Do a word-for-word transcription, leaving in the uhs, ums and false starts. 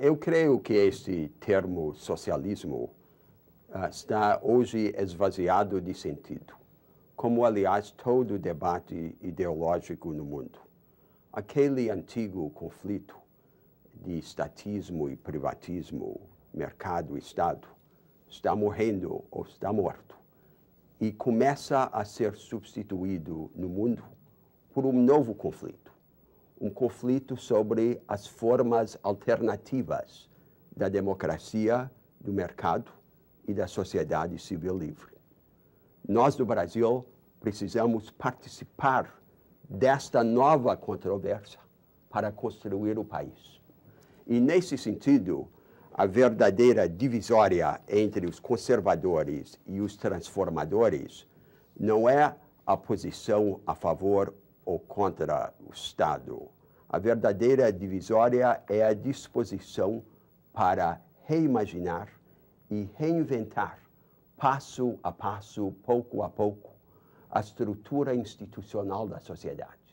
Eu creio que este termo socialismo está hoje esvaziado de sentido, como, aliás, todo debate ideológico no mundo. Aquele antigo conflito de estatismo e privatismo, mercado e Estado, está morrendo ou está morto, e começa a ser substituído no mundo por um novo conflito. Um conflito sobre as formas alternativas da democracia, do mercado e da sociedade civil livre. Nós, do Brasil, precisamos participar desta nova controvérsia para construir o país. E, nesse sentido, a verdadeira divisória entre os conservadores e os transformadores não é a posição a favor ou contra o Estado. A verdadeira divisória é a disposição para reimaginar e reinventar, passo a passo, pouco a pouco, a estrutura institucional da sociedade.